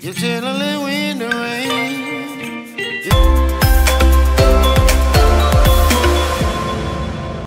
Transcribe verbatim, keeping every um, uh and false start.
You're chilling in the rain.